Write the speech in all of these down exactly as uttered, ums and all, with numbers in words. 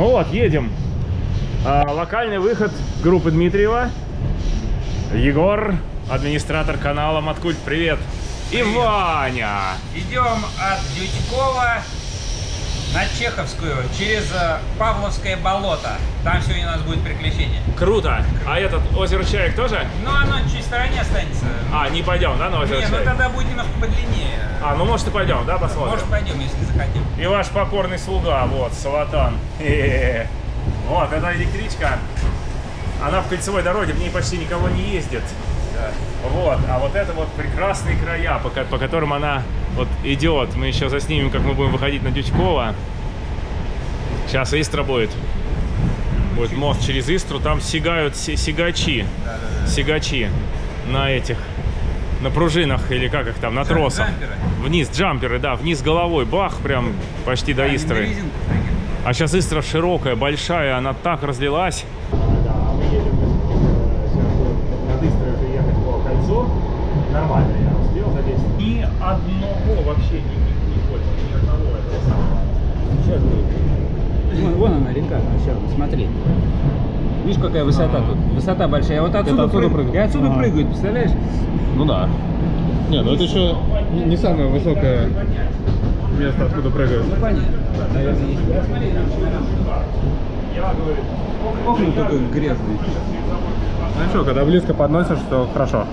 Ну вот, едем. А, локальный выход группы Дмитриева. Егор, администратор канала Маткульт-привет. И Ваня. Идем от Дюдькова на Чеховскую через Павловское болото. Там сегодня у нас будет приключение. Круто. А этот озеро Чаек тоже? Ну, оно чуть в стороне останется. А, не пойдем, да, на озеро Чаек? Нет, ну тогда будет немножко подлиннее. А, ну может и пойдем, да, посмотрим? Может пойдем, если захотим. И ваш покорный слуга, вот, Салатан. Вот, это электричка. Она в кольцевой дороге, в ней почти никого не ездит. Вот, а вот это вот прекрасные края, по, по которым она вот идет. Мы еще заснимем, как мы будем выходить на Дюдьково. Сейчас Истра будет. Будет мост через Истру. Там сигают сигачи. Да, да, да. Сигачи на этих, на пружинах или как их там, на тросах. Джамперы. Вниз, джамперы, да, вниз головой. Бах, прям почти до Истры. А сейчас Истра широкая, большая, она так разлилась. Нормально я успел за десять. Ни одного вообще, ни, ни, ни больше, ни одного этого самого. Сейчас будет. Вон она река, сейчас, смотри. Видишь, какая высота а -а -а. тут? Высота большая. А вот отсюда, отсюда прыг... прыгают. И отсюда а -а. прыгают, представляешь? Ну да. Нет, ну это еще не самое высокое место, откуда прыгают. Ну понятно. Наверное, есть. Ох, ну такой грязный. Ну что, когда близко подносишь, то хорошо.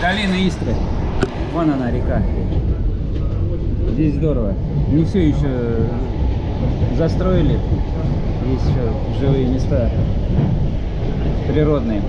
Долина Истры. Вон она, река. Здесь здорово. Не все еще застроили. Есть еще живые места. Природные.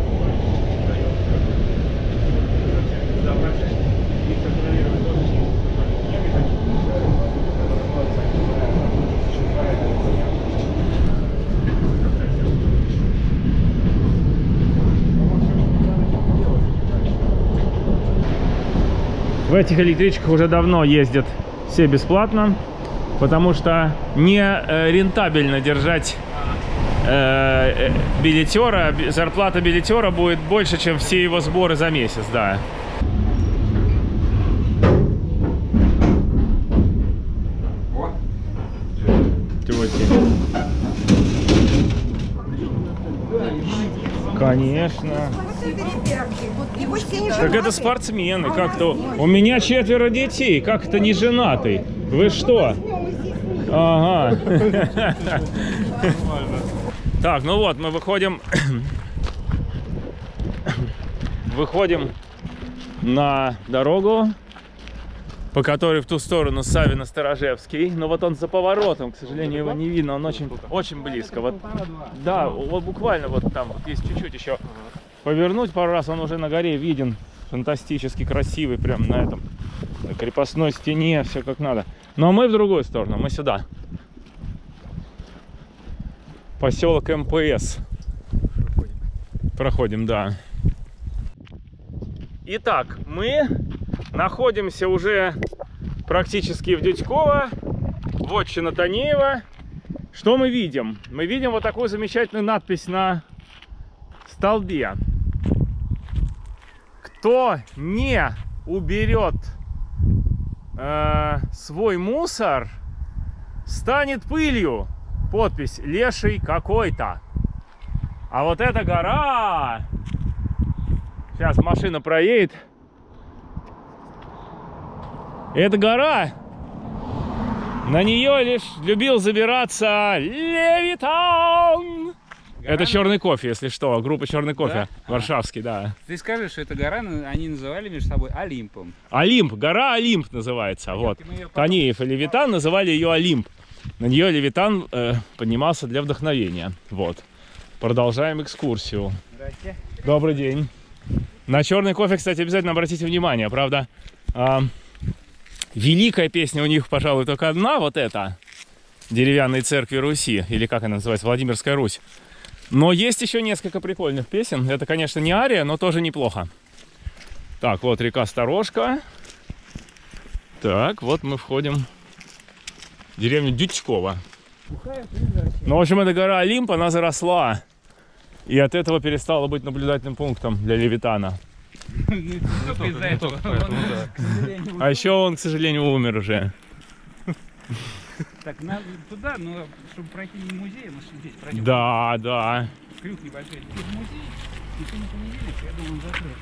В этих электричках уже давно ездят все бесплатно, потому что не рентабельно держать э, билетера. Зарплата билетера будет больше, чем все его сборы за месяц, да. Конечно. Так это спортсмены, как-то. У меня четверо детей, как это не женатый? Вы что? Ага. Так, ну вот, мы выходим, выходим на дорогу, по которой в ту сторону Савина Сторожевский. Но вот он за поворотом, к сожалению, его не видно, он очень, очень близко. Вот, да, вот буквально вот там, вот есть чуть-чуть еще повернуть пару раз, он уже на горе виден. Фантастически красивый, прям на этом, на крепостной стене, все как надо. Но мы в другую сторону, мы сюда. Поселок МПС. Проходим, Проходим да. Итак, мы... находимся уже практически в Дюдьково, вотчина Танеева. Что мы видим? Мы видим вот такую замечательную надпись на столбе. Кто не уберет э, свой мусор, станет пылью. Подпись «Леший какой-то». А вот эта гора... Сейчас машина проедет. Эта гора, на нее лишь любил забираться Левитан. Гора... Это «Черный кофе», если что, группа «Черный кофе», да? Варшавский, а. да. Ты скажешь, что эта гора, они называли между собой Олимпом. Олимп, гора Олимп называется, а вот. Танеев и Левитан называли ее Олимп. На нее Левитан э, поднимался для вдохновения, вот. Продолжаем экскурсию. Здрасте. Добрый день. На «Черный кофе», кстати, обязательно обратите внимание, правда. Э, Великая песня у них, пожалуй, только одна, вот эта. «Деревянные церкви Руси», или как она называется, «Владимирская Русь». Но есть еще несколько прикольных песен. Это, конечно, не ария, но тоже неплохо. Так, вот река Сторожка. Так, вот мы входим в деревню Дюдьково. Ну, в общем, эта гора Олимп, она заросла И от этого перестало быть наблюдательным пунктом для Левитана. А еще он, к сожалению, умер уже. Так, надо туда, но чтобы пройти не музей, мы здесь пройдем. Да, да. Крюк небольшой. Здесь музей, и сегодня понедельник, я думаю, он закрыт.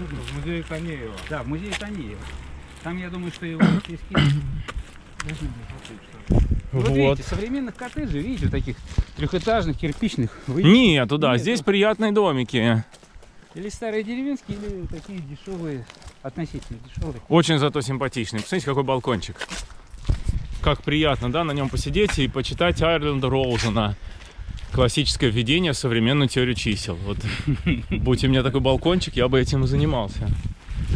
В музее Танеева. Да, в музее Танеева. Там, я думаю, что его через киски. Вот, вот видите, современных коттеджей, видите, таких трехэтажных, кирпичных. Вы... Нет, туда, Нет, здесь ну... приятные домики. Или старые деревенские, или такие дешевые, относительно дешевые. Очень зато симпатичные. Посмотрите, какой балкончик. Как приятно, да, на нем посидеть и почитать Айрленда Роузена. Классическое введение в современную теорию чисел. Вот, будь у меня такой балкончик, я бы этим и занимался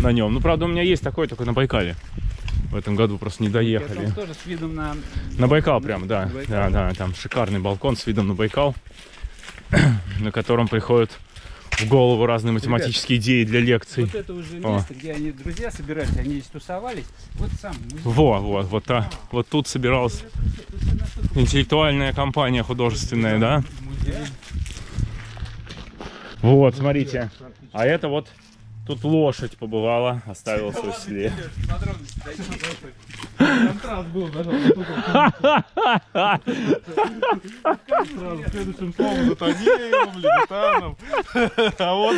на нем. Ну, правда, у меня есть такой, только на Байкале. В этом году просто не доехали. Там тоже с видом на... на Байкал прям, да. Байкал. Да, да, там шикарный балкон с видом на Байкал, на котором приходят в голову разные математические Ребята, идеи для лекций. Вот это уже О. место, где они друзья собирались, они здесь тусовались. Вот сам. Во, вот, вот, а, вот тут собиралась интеллектуальная компания художественная, да? Вот, смотрите. А это вот. Тут лошадь побывала, оставила свой след. Контраст был, да? Сразу следующим словом за Танеевым, Левитаном. А вот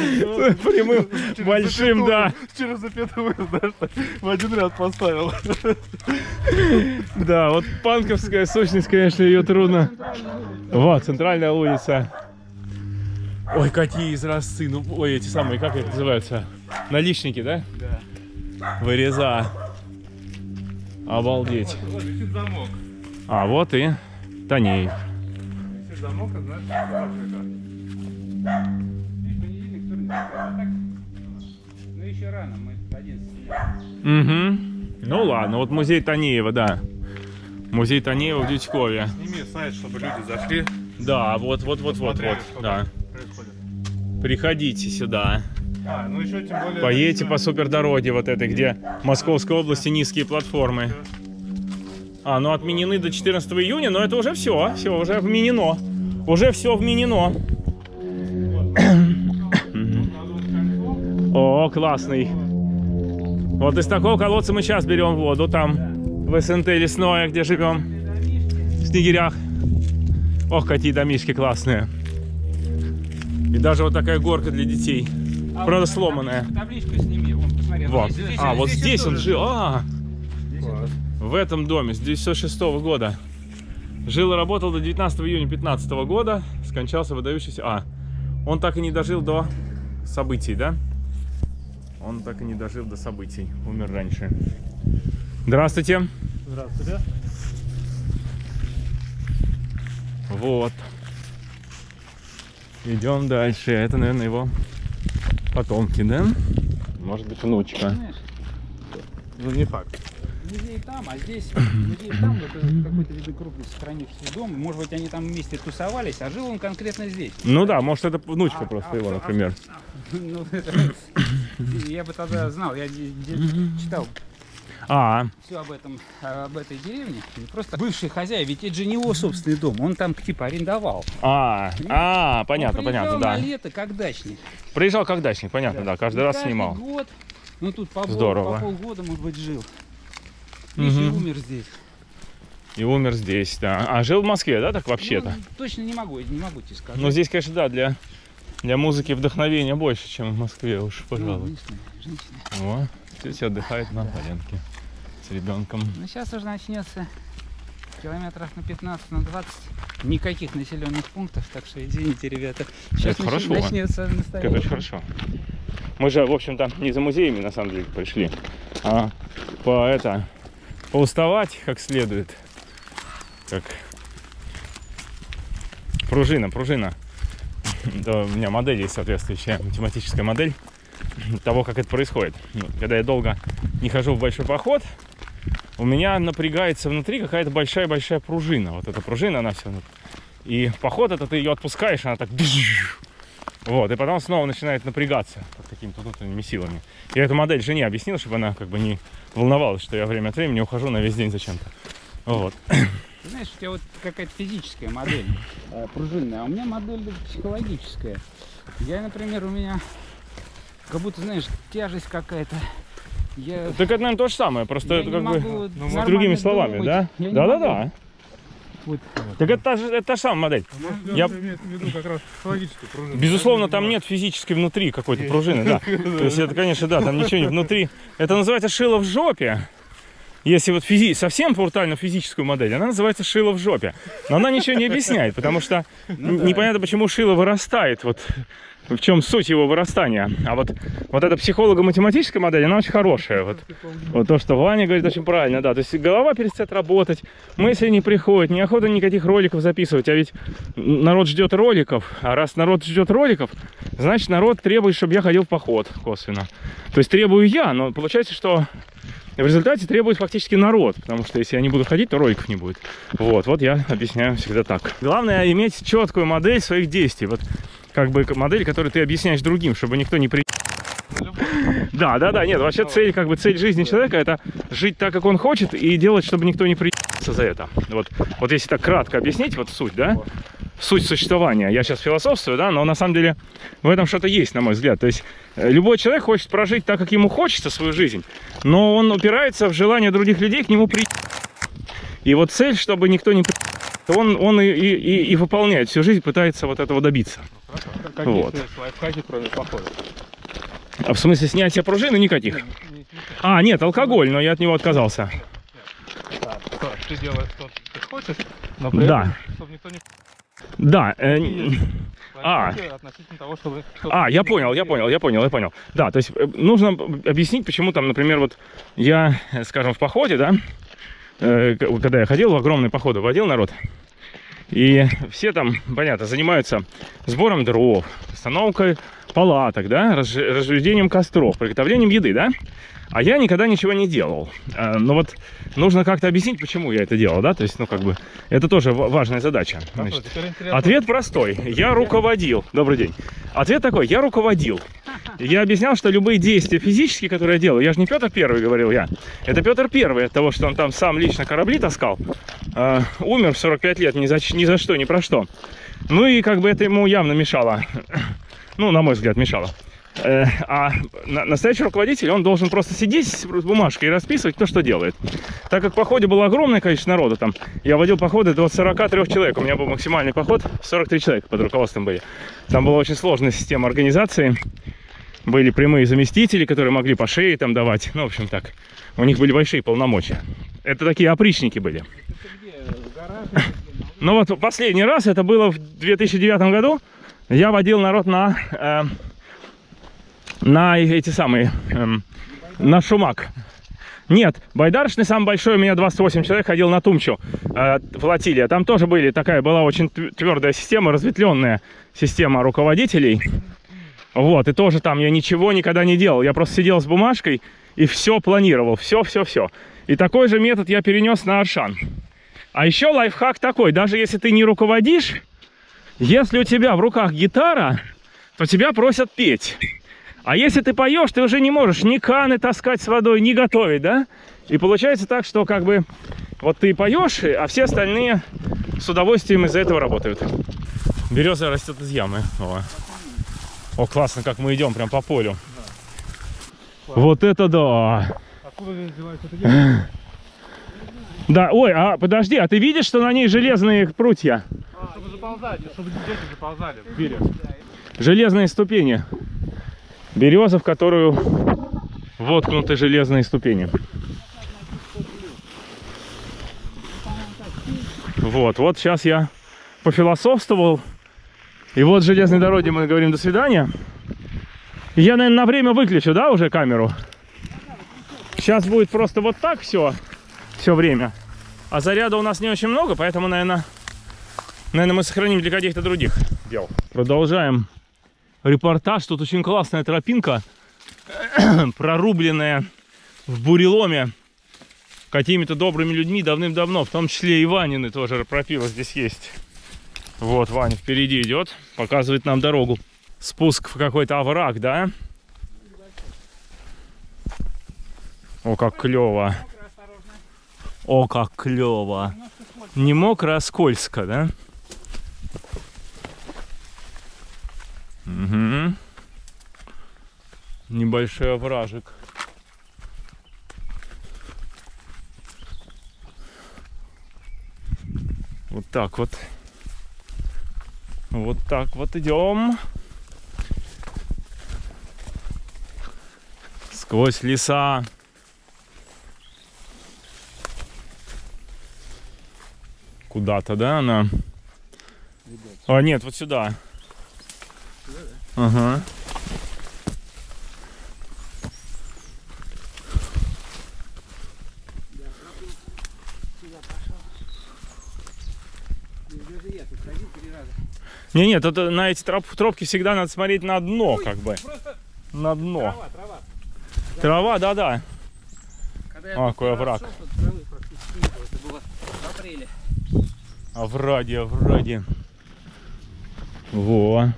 прямым большим, да. Через запятую, да, в один ряд поставил. Да, вот панковская сущность, конечно, ее трудно. Вот, центральная улица. Ой, какие изразцы, ну, ой, эти самые, как это называются? Наличники, да? Да. Выреза. Обалдеть. Вот, вот, висит замок. А, вот и Танеев. Висит замок, а знаешь, ну, еще рано, мы одиннадцать. Угу. Ну, ладно, вот музей Танеева, да. Музей Танеева в Дюдькове. Сними сайт, чтобы люди зашли. Да, вот, вот, вот, вот, вот, да. Приходите сюда. А, ну еще, тем более, поедете по супердороге вот этой, где в Московской области низкие платформы. А, ну отменены до четырнадцатого июня, но это уже все. Все, уже вменено. Уже все вменено. О, классный. Вот из такого колодца мы сейчас берем воду. Там в СНТ лесное, где живем. В Снегирях. Ох, какие домишки классные. И даже вот такая горка для детей. А правда, вот сломанная. Табличку сними, вон, посмотри. Вот. Здесь, здесь, а, здесь, вот здесь, здесь он жил. А, здесь в этом доме с тысяча девятьсот шестого года. Жил и работал до девятнадцатого июня две тысячи пятнадцатого года. Скончался выдающийся... А, он так и не дожил до событий, да? Он так и не дожил до событий. Умер раньше. Здравствуйте. Здравствуйте. Вот. Идем дальше. Это, наверное, его потомки, да? Может быть, внучка. Знаешь, ну, не факт. Музей там, а здесь музей там, вот какой-то вид крупный сохранившийся дом. Может быть, они там вместе тусовались, а жил он конкретно здесь. Ну да, может, это внучка а, просто а, его, а, например. А, ну, это, я бы тогда знал, я читал. А. Все об этом, об этой деревне. Просто бывший хозяин, ведь это же не его собственный дом, он там типа арендовал. А, а, понятно, понятно, да. Приезжал на лето как дачник. Приезжал как дачник, понятно, да, каждый раз снимал. Год, ну тут по полгода, может быть, жил. И умер здесь. И умер здесь, да. А жил в Москве, да, так вообще-то? Точно не могу, не могу тебе сказать. Ну здесь, конечно, да, для для музыки вдохновения больше, чем в Москве, уж, пожалуй. Здесь отдыхает на полянке с ребенком. Ну, сейчас уже начнется километров на пятнадцать, на двадцать. Никаких населенных пунктов, так что извините, ребята. Сейчас Это нач... начнется настоящее. Это хорошо. Мы же, в общем-то, не за музеями, на самом деле, пришли, а по это, поуставать как следует. Как пружина, пружина. Да, у меня модель есть соответствующая, математическая модель того, как это происходит. Когда я долго не хожу в большой поход, у меня напрягается внутри какая-то большая-большая пружина. Вот эта пружина, она все... И поход это ты ее отпускаешь, она так... Вот, и потом снова начинает напрягаться какими-то внутренними силами. Я эту модель жене объяснил, чтобы она как бы не волновалась, что я время от времени ухожу на весь день зачем-то. Вот. Ты знаешь, у тебя вот какая-то физическая модель э, пружинная, а у меня модель психологическая. Я, например, у меня как будто, знаешь, тяжесть какая-то. Я... Так это, наверное, то же самое, просто это как бы ну, другими словами, да? Да-да-да. Вот. Так это та, же, это та же самая модель. Я... Как раз безусловно, там нет физически внутри какой-то пружины, да. То есть это, конечно, да, там ничего не внутри. Это называется шило в жопе. Если вот физи... совсем брутально физическую модель, она называется шило в жопе. Но она ничего не объясняет, потому что ну, непонятно, да. почему шило вырастает. Вот в чем суть его вырастания. А вот, вот эта психолого-математическая модель, она очень хорошая. Вот, вот то, что Ваня говорит, очень правильно, да. То есть голова перестает работать, мысли не приходят, неохота никаких роликов записывать. А ведь народ ждет роликов. А раз народ ждет роликов, значит народ требует, чтобы я ходил в поход косвенно. То есть требую я, но получается, что... В результате требует фактически народ, потому что если я не буду ходить, то роликов не будет. Вот, вот я объясняю всегда так. Главное иметь четкую модель своих действий. Вот как бы модель, которую ты объясняешь другим, чтобы никто не при... Да, да, да, нет, вообще цель, как бы цель жизни человека — это жить так, как он хочет, и делать, чтобы никто не приебался за это. Вот, вот если так кратко объяснить, вот суть, да? Суть существования. Я сейчас философствую, да, но на самом деле в этом что-то есть, на мой взгляд. То есть любой человек хочет прожить так, как ему хочется свою жизнь, но он упирается в желание других людей к нему при... И вот цель, чтобы никто не при... Он, он и, и, и выполняет всю жизнь, пытается вот этого добиться. Какие вот. Лайфхаки, кроме похода? А в смысле снятия пружины никаких? А, нет, алкоголь, но я от него отказался. Ты делаешь, что ты хочешь, но при этом, чтобы никто не... Да. Э, а, того, чтобы, чтобы... а, я понял, я понял, я понял, я понял. Да, то есть нужно объяснить, почему там, например, вот я, скажем, в походе, да, э, когда я ходил, в огромные походы водил народ, и все там, понятно, занимаются сбором дров, установкой палаток, да, разж... разведением костров, приготовлением еды, да. А я никогда ничего не делал. Но вот нужно как-то объяснить, почему я это делал, да? То есть, ну, как бы, это тоже важная задача. Значит, ответ простой. Я руководил. Добрый день. Ответ такой. Я руководил. Я объяснял, что любые действия физические, которые я делаю, я же не Петр Первый, говорил я. Это Петр Первый от того, что он там сам лично корабли таскал. Э, умер в сорок пять лет ни за, ни за что, ни про что. Ну и как бы это ему явно мешало. Ну, на мой взгляд, мешало. А настоящий руководитель, он должен просто сидеть с бумажкой и расписывать то, что делает. Так как в походе было огромное количество народу, там, я водил походы до сорока трёх человек, у меня был максимальный поход, сорок три человека под руководством были. Там была очень сложная система организации, были прямые заместители, которые могли по шее там давать, ну, в общем так, у них были большие полномочия. Это такие опричники были. Ну вот последний раз, это было в две тысячи девятом году, я водил народ на... Э, на эти самые, эм, на Шумак. Нет, байдарочный самый большой, у меня двадцать восемь человек ходил на Тумчу, э, флотилия. Там тоже были, такая была очень твердая система, разветвленная система руководителей. Вот, и тоже там я ничего никогда не делал. Я просто сидел с бумажкой и все планировал, все-все-все. И такой же метод я перенес на Аршан. А еще лайфхак такой, даже если ты не руководишь, если у тебя в руках гитара, то тебя просят петь. А если ты поешь, ты уже не можешь ни каны таскать с водой, ни готовить, да? И получается так, что как бы вот ты поешь, а все остальные с удовольствием из-за этого работают. Береза растет из ямы. О, О классно, как мы идем прям по полю. Да. Вот это да! Откуда взялась эта яма? Да, ой, а подожди, а ты видишь, что на ней железные прутья? А, чтобы заползать, чтобы дети заползали в берег. Железные ступени. Береза, в которую воткнуты железные ступени. Вот, вот сейчас я пофилософствовал. И вот железной дороге мы говорим до свидания. Я, наверное, на время выключу, да, уже камеру? Сейчас будет просто вот так все, все время. А заряда у нас не очень много, поэтому, наверное, наверное мы сохраним для каких-то других дел. Продолжаем. Репортаж. Тут очень классная тропинка, прорубленная в буреломе какими-то добрыми людьми давным-давно. В том числе и Ванины тоже пропила здесь есть. Вот Ваня впереди идет, показывает нам дорогу. Спуск в какой-то овраг, да? О, как клево. О, как клево! Не мокро, а скользко, да? Угу. Небольшой овражек. Вот так вот. Вот так вот идем. Сквозь леса. Куда-то, да, она? А, нет, вот сюда. Ага. Не, нет, это на эти троп, тропки всегда надо смотреть на дно, Ой, как бы. На дно. Трава, трава. Трава, да, да. А, какой овраг. Овраги, овраги. Во.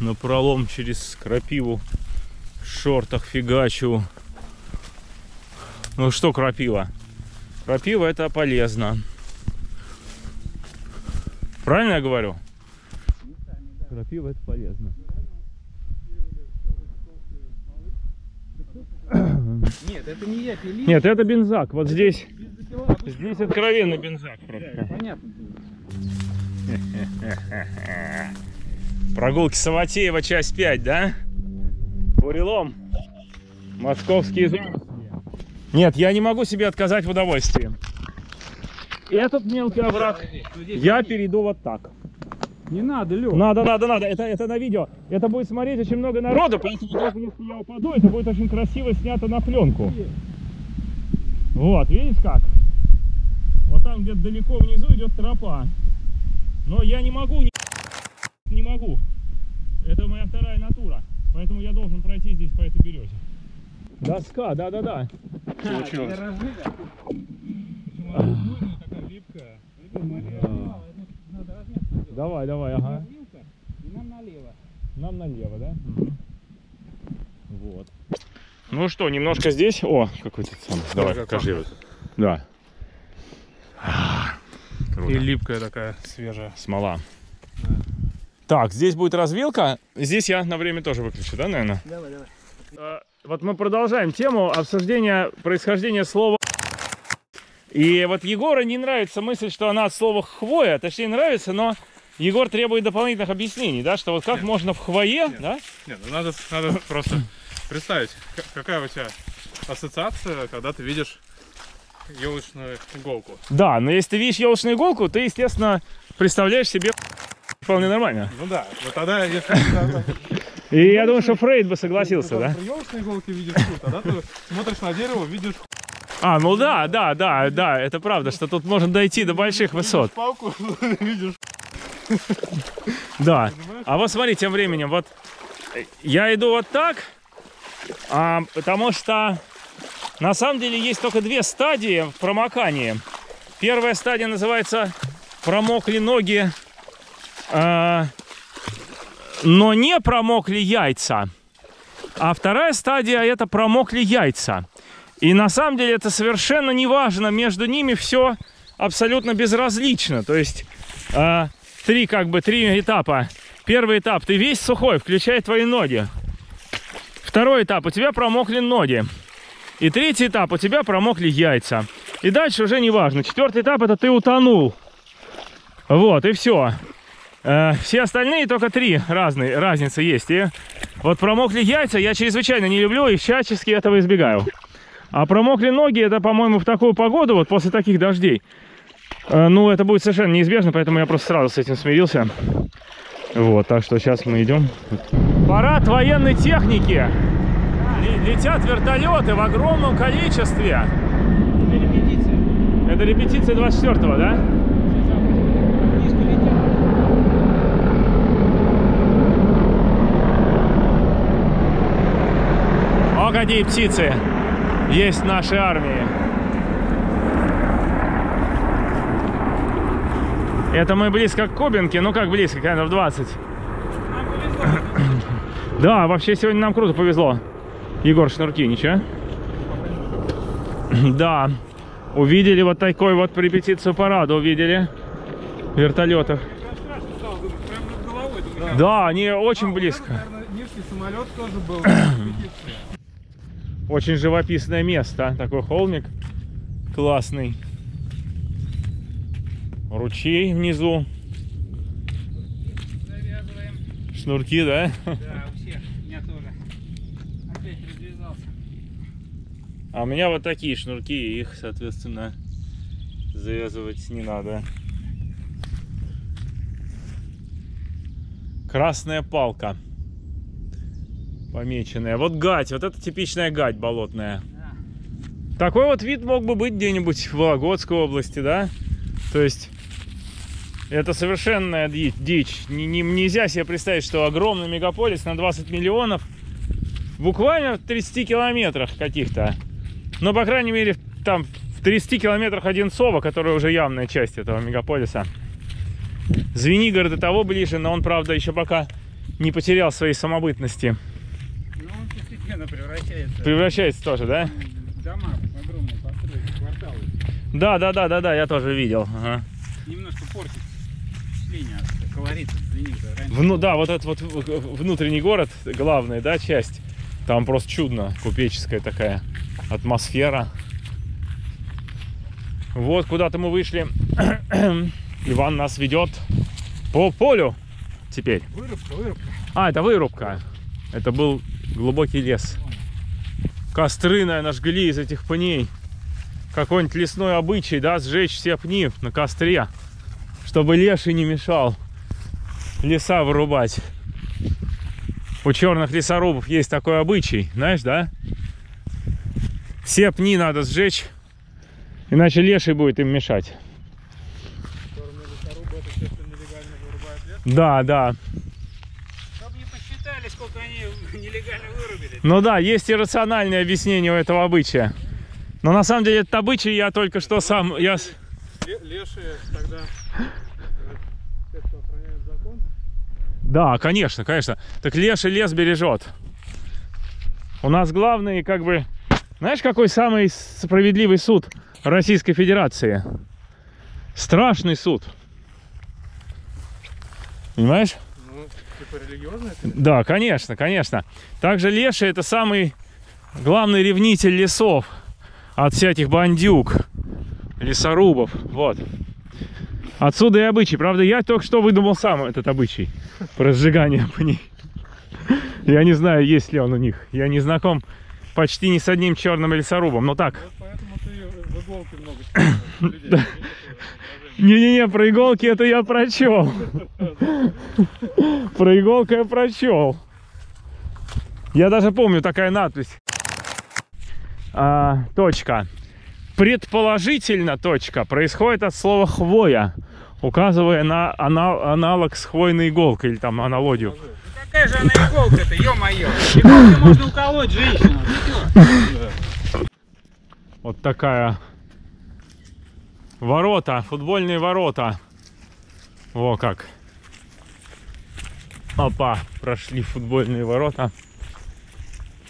На пролом через крапиву в шортах фигачу. Ну что, крапива? Крапива — это полезно. Правильно я говорю? Крапива — это полезно. Нет, это не я пилил. Нет, это бензак. Вот здесь. Здесь откровенно бензак. Понятно. Прогулки Саватеева, часть пять, да? Бурелом. Московские замки. Нет, я не могу себе отказать в удовольствии. Этот мелкий овраг, я перейду вот так. Не надо, Лёв. Надо, надо, надо. Это, это на видео. Это будет смотреть очень много народу, поэтому даже если я упаду, это будет очень красиво снято на пленку. Вот, видите как? Вот там где-то далеко внизу идет тропа. Но я не могу, не, не могу. Это моя вторая натура. Поэтому я должен пройти здесь по этой березе. Доска, да-да-да. Получилось. Давай, давай, ага. Нам налево. Нам налево, да? Вот. Ну что, немножко здесь. О, какой-то сам. Давай, покажи. Да. И липкая такая свежая. Смола. Так, здесь будет развилка. Здесь я на время тоже выключу, да, наверное? Давай, давай. Вот мы продолжаем тему обсуждения происхождения слова. И вот Егору не нравится мысль, что она от слова «хвоя», точнее нравится, но Егор требует дополнительных объяснений, да, что вот как нет, можно в хвое, нет, да? Нет, ну надо, надо просто представить, какая у тебя ассоциация, когда ты видишь елочную иголку. Да, но если ты видишь елочную иголку, ты, естественно, представляешь себе вполне нормально. Ну да, вот тогда если... И ну, я думаю, что Фрейд бы согласился, ты, да? При елочной иголке видишь хуй, тогда ты смотришь на дерево, видишь хуй. А, ну да, да, да, да, это правда, что тут можно дойти до больших высот. Видишь палку, видишь. Да. А вот смотри, тем временем, вот я иду вот так, а, потому что на самом деле есть только две стадии в промокании. Первая стадия называется «промокли ноги». А, но не промокли яйца. А вторая стадия — это промокли яйца. И на самом деле это совершенно не важно. Между ними все абсолютно безразлично. То есть э, три, как бы, три этапа. Первый этап — ты весь сухой, включая твои ноги. Второй этап — у тебя промокли ноги. И третий этап — у тебя промокли яйца. И дальше уже не важно. Четвертый этап — это ты утонул. Вот, и все. Все остальные только три разные, разницы есть. И вот промокли яйца я чрезвычайно не люблю и всячески этого избегаю. А промокли ноги — это, по-моему, в такую погоду, вот после таких дождей, ну, это будет совершенно неизбежно, поэтому я просто сразу с этим смирился. Вот, так что сейчас мы идем. Парад военной техники. Летят вертолеты в огромном количестве. Это репетиция. Это репетиция двадцать четвёртого, да? Погоди, птицы есть в нашей армии. Это мы близко к Кубинке, ну как близко, конечно, в двадцать. Нам повезло. Да, вообще сегодня нам круто повезло. Егор, шнурки, ничего? Да. Увидели вот такой вот репетицию парада, увидели вертолетов. Да. Да, они очень а, близко. Там, наверное, нижний самолет тоже был. Очень живописное место. Такой холмик классный. Ручей внизу. Завязываем. Шнурки, да? Да, у всех. У меня тоже. Опять развязался. А у меня вот такие шнурки, их, соответственно, завязывать не надо. Красная палка помеченная. Вот гать, вот это типичная гать болотная. Да. Такой вот вид мог бы быть где-нибудь в Вологодской области, да? То есть это совершенная дичь. Нельзя себе представить, что огромный мегаполис на двадцать миллионов буквально в тридцати километрах каких-то. Но, по крайней мере, там в тридцати километрах Одинцова, которая уже явная часть этого мегаполиса. Звенигород и того ближе, но он, правда, еще пока не потерял своей самобытности. Ну, он постепенно превращается. Превращается тоже, да? Дома огромные построили, кварталы. Да, да, да, да, да, я тоже видел. Ага. Немножко портит впечатление, колорит Звенигорода. Вну, да, вот этот вот внутренний город, главная, да, часть. Там просто чудно, купеческая такая атмосфера. Вот куда-то мы вышли. Иван нас ведет по полю теперь. Вырубка, вырубка. А, это вырубка. Это был глубокий лес. Костры, наверное, жгли из этих пней. Какой-нибудь лесной обычай, да, сжечь все пни на костре, чтобы леший не мешал леса вырубать. У черных лесорубов есть такой обычай, знаешь, да? Все пни надо сжечь, иначе леший будет им мешать. Да, да. Чтобы не посчитали, сколько они нелегально вырубили. Ну да, есть иррациональное объяснение у этого обычая. Но на самом деле этот обычай я только что сам... Я... Лешие тогда... Те, кто охраняет закон? Да, конечно, конечно. Так леший лес бережет. У нас главный, как бы... Знаешь, какой самый справедливый суд Российской Федерации? Страшный суд. Понимаешь? Ну, типа религиозный? Да, конечно, конечно. Также леший — это самый главный ревнитель лесов от всяких бандюк, лесорубов. Вот. Отсюда и обычай. Правда, я только что выдумал сам этот обычай про сжигание пней. Я не знаю, есть ли он у них. Я не знаком почти ни с одним черным лесорубом, но так. Вот поэтому ты в иголке много людей. Не-не-не, про иголки это я прочел. Про иголку я прочел. Я даже помню, такая надпись. А, точка. Предположительно, точка, происходит от слова хвоя, указывая на ана аналог с хвойной иголкой, или там аналогию. Ну какая же она иголка-то, ё-моё! Иголкой можно уколоть женщину, ты чё? Вот такая... Ворота, футбольные ворота. Во как. Опа, прошли футбольные ворота.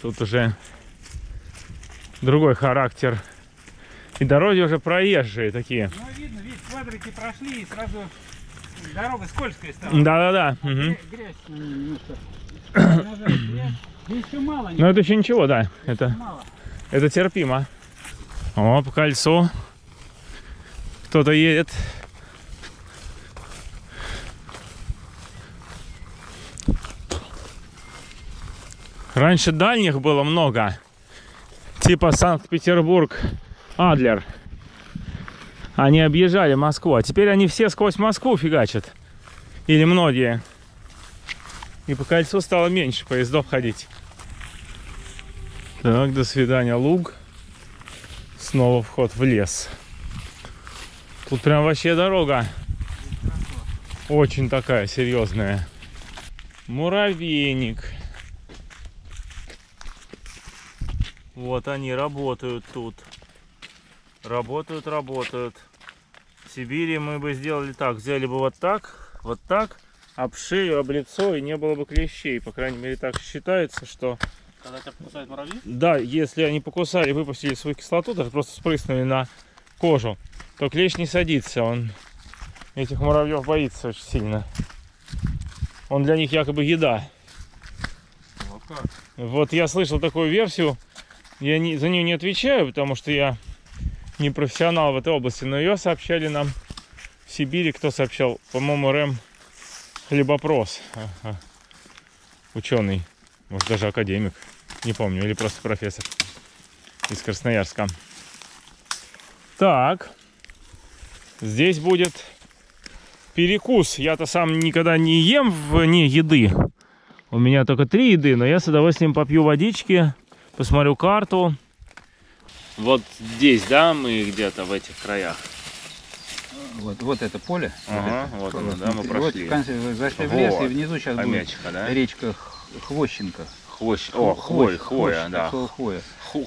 Тут уже другой характер. И дороги уже проезжие такие. Ну, видно, видишь, квадрики прошли и сразу дорога скользкая стала. Да-да-да. А угу. Грязь немножко. Да еще мало. Но это еще ничего, да. Это, это, мало. Это терпимо. О, по кольцу. Кто-то едет. Раньше дальних было много. Типа Санкт-Петербург, Адлер. Они объезжали Москву. А теперь они все сквозь Москву фигачат. Или многие. И по кольцу стало меньше поездов ходить. Так, до свидания, луг. Снова вход в лес. Тут прям вообще дорога очень такая серьезная. Муравейник. Вот они работают тут. Работают, работают. В Сибири мы бы сделали так. Взяли бы вот так, вот так, об шею, об лицо, и не было бы клещей. По крайней мере, так считается, что Когда тебя покусают муравьи? Да, если они покусали, выпустили свою кислоту, даже просто спрыснули на кожу, то клещ не садится, он этих муравьев боится очень сильно. Он для них якобы еда. Вот как? Вот я слышал такую версию, я не, за нее не отвечаю, потому что я не профессионал в этой области, но ее сообщали нам в Сибири, кто сообщал, по-моему, Рэм Либопрос, ага. Ученый, может даже академик, не помню, или просто профессор из Красноярска. Так, здесь будет перекус. Я-то сам никогда не ем вне еды. У меня только три еды, но я с удовольствием попью водички, посмотрю карту. Вот здесь, да, мы где-то в этих краях. Вот, вот это поле. Ага, вот, это, вот оно, да, мы прошли. Вот в конце вы зашли вот в лес, и внизу сейчас Хомячка, будет да? речка Хвощенко. Хвощ... О, хвой, хвоя, да. Хвоя. Ху...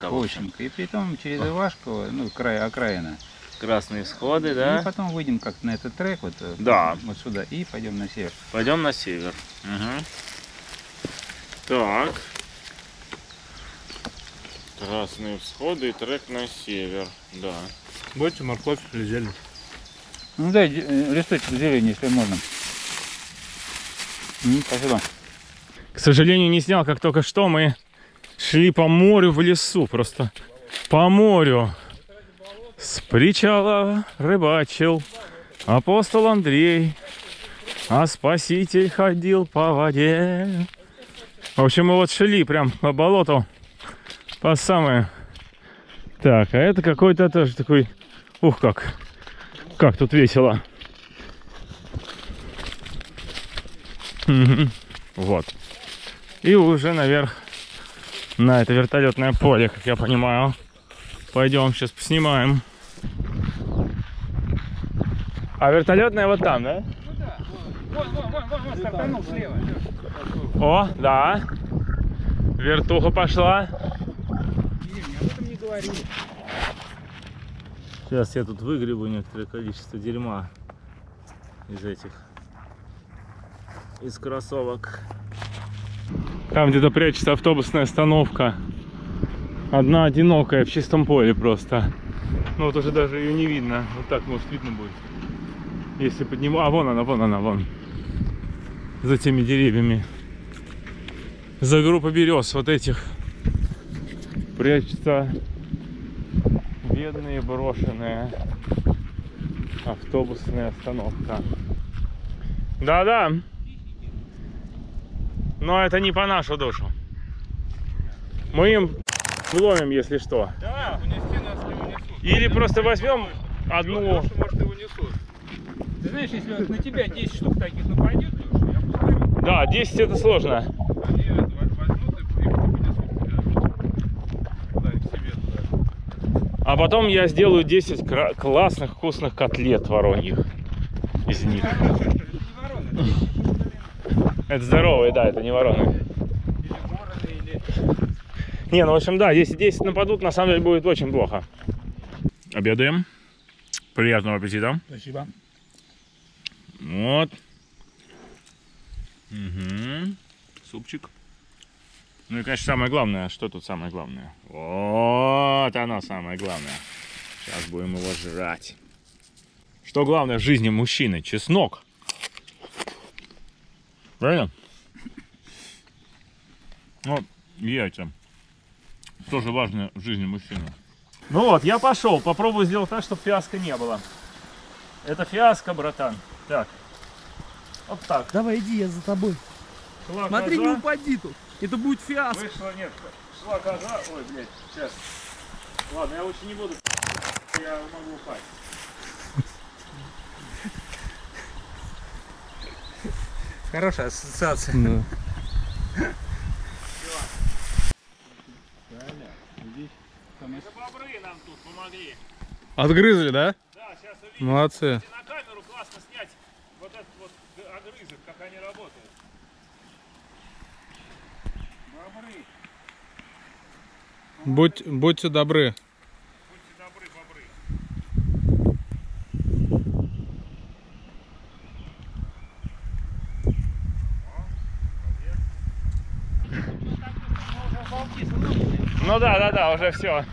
Хвощенко. И притом через Ивашково, ну, край, окраина. Красные всходы, да? И потом выйдем как-то на этот трек, вот, да. вот сюда, и пойдем на север. Пойдем на север. Угу. Так. Красные всходы и трек на север, да. Будете морковь или зелень? Ну дай листочек зелени, если можно. М-м, спасибо. К сожалению, не снял, как только что мы шли по морю в лесу, просто по морю. С причала рыбачил апостол Андрей, а Спаситель ходил по воде. В общем, мы вот шли прям по болоту, по самое. Так, а это какой-то тоже такой... Ух, как! Как тут весело! Угу. Вот. И уже наверх на это вертолетное поле, как я понимаю. Пойдем, сейчас поснимаем. А вертолетная вот там, да? Ну да. Вон, вон, вон, вон, вон, стартанул слева. О, да. Вертуха пошла. Сейчас я тут выгребу некоторое количество дерьма из этих, из кроссовок. Там где-то прячется автобусная остановка. Одна одинокая в чистом поле просто. Ну вот уже даже ее не видно. Вот так, может, видно будет. Если подниму... А вон она, вон она, вон. За теми деревьями. За группой берез вот этих. Прячется бедная брошенная автобусная остановка. Да-да. Но это не по нашу душу. Мы им... ломим, если что. Да, унести нас не унесут. Или просто возьмем одну. Может, его несут. Ты знаешь, если на тебя десять штук таких нападет, Леша, я пускаю. Да, десять это сложно. Они возьмут и понесут тебя. А потом я сделаю десять классных вкусных котлет вороньих. Из них. Это здоровые, да, это не вороны. Или вороны, или... Не, ну в общем, да, если десять нападут, на самом деле будет очень плохо. Обедаем. Приятного аппетита. Спасибо. Вот. Угу. Супчик. Ну и, конечно, самое главное. Что тут самое главное? Вот оно самое главное. Сейчас будем его жрать. Что главное в жизни мужчины? Чеснок. Правильно? Вот, яйца. Тоже важно в жизни мужчины. Ну вот, я пошел. Попробую сделать так, чтобы фиаско не было. Это фиаско, братан. Так. Вот так. Давай, иди, я за тобой. Шла Смотри, коза. Не упади тут. Это будет фиаско. Вышло, нет. Шла коза. Ой, блядь, сейчас. Ладно, я лучше не буду. Я могу упасть. Хорошая ассоциация. Да. Это бобры нам тут помогли. Отгрызли, да? Да, сейчас увидим. Молодцы. На камеру классно снять вот этот вот огрызок, как они работают. Бобры. Будь, будьте добры. Будьте добры, бобры. О, молодец. Ну да, да, да, уже все.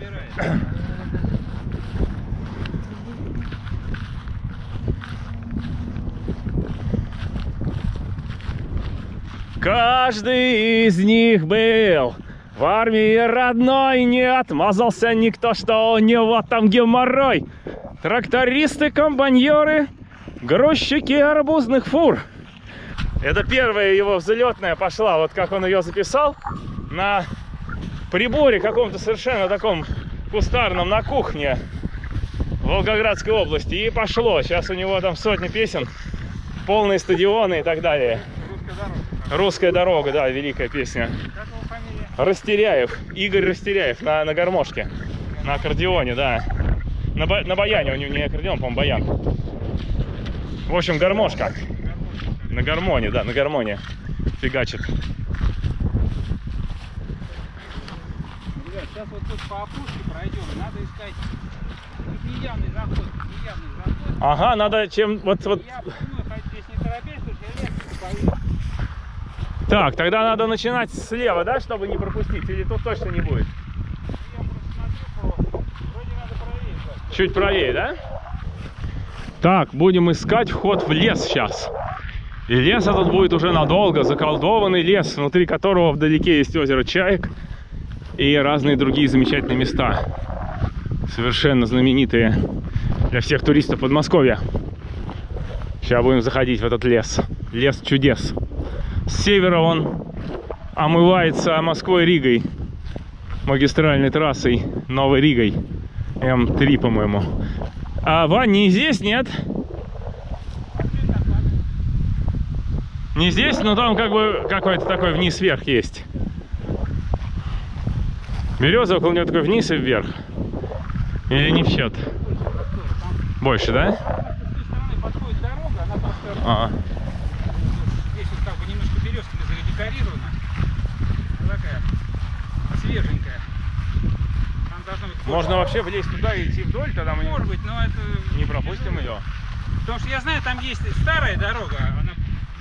Каждый из них был в армии родной, не отмазался никто, что у него там геморрой. Трактористы, комбайнеры, грузчики арбузных фур. Это первая его взлетная пошла, вот как он ее записал, на приборе каком-то совершенно таком кустарном на кухне в Волгоградской области. И пошло. Сейчас у него там сотни песен, полные стадионы и так далее. «Русская дорога», да, великая песня. Растеряев, Игорь Растеряев на, на гармошке, на аккордеоне, да. На, ба на баяне, у него не аккордеон, по-моему, баян. В общем, гармошка. На гармонии, да, на гармонии фигачит. Блядь, сейчас вот тут по опушке пройдем, надо искать неявный заход, неявный заход. Ага, надо чем... вот, вот... Я, ну, хоть здесь не торопясь, потому что я легче боюсь. Так, тогда надо начинать слева, да, чтобы не пропустить, или тут точно не будет? Я просто смотрю, вроде надо правее. Так. Чуть правее, да? Так, будем искать вход в лес сейчас. И лес этот будет уже надолго, заколдованный лес, внутри которого вдалеке есть озеро Чаек и разные другие замечательные места, совершенно знаменитые для всех туристов Подмосковья. Сейчас будем заходить в этот лес, лес чудес. С севера он омывается Москвой, Ригой, магистральной трассой Новой Ригой, эм три, по-моему. А Вань, не здесь, нет? Не здесь, но там как бы какой-то такой вниз-вверх есть. Береза около него такой вниз и вверх. Или не в счет? Больше, да? А-а. Здесь вот как бы немножко березками задекорирована. Она такая свеженькая. Там должно быть... Можно вообще влезть туда и идти вдоль, тогда мы... Может быть, но это... Не пропустим ее. Потому что я знаю, там есть старая дорога, она...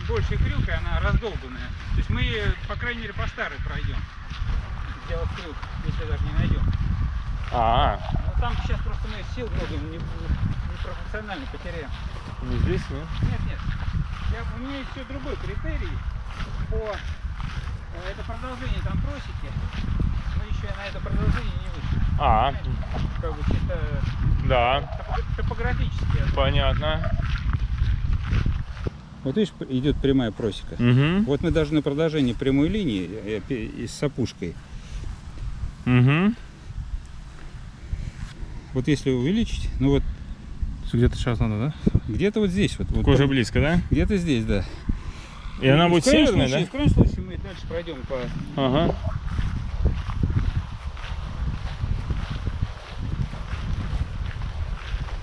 Большая крюка, она раздолбанная. То есть мы, по крайней мере, по старой пройдем. Где вот крюк, если даже не найдем. А, -а, -а. Ну, там сейчас просто мы сил много непропорционально потеряем. Не здесь, нет? Нет, нет. Я, у меня есть все другой критерий. По... Это продолжение там тросики. Но еще я на это продолжение не вышел. А, -а, -а. Как бы чисто... Да. Топографически. Понятно. Вот видишь, идет прямая просека. Угу. Вот мы даже на продолжение прямой линии и с опушкой. Угу. Вот если увеличить, ну вот... Где-то сейчас надо, да? Где-то вот здесь. Вот, вот уже близко, да? Где-то здесь, да. И, и она будет сильная, да? В крайнем случае мы дальше пройдем по... Ага.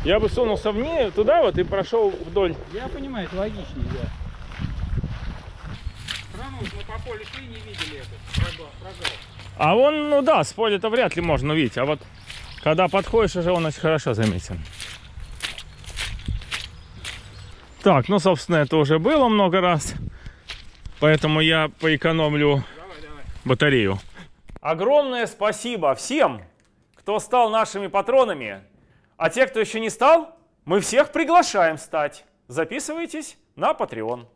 Я бы сунулся вниз, туда вот и прошел вдоль. Я понимаю, это логичнее, да. Рано мы по полю шли, не видели это. Прогал. А он, ну да, с поля-то вряд ли можно увидеть. А вот когда подходишь, уже он очень хорошо заметен. Так, ну, собственно, это уже было много раз. Поэтому я поэкономлю давай, давай. батарею. Огромное спасибо всем, кто стал нашими патронами. А те, кто еще не стал, мы всех приглашаем стать. Записывайтесь на Patreon.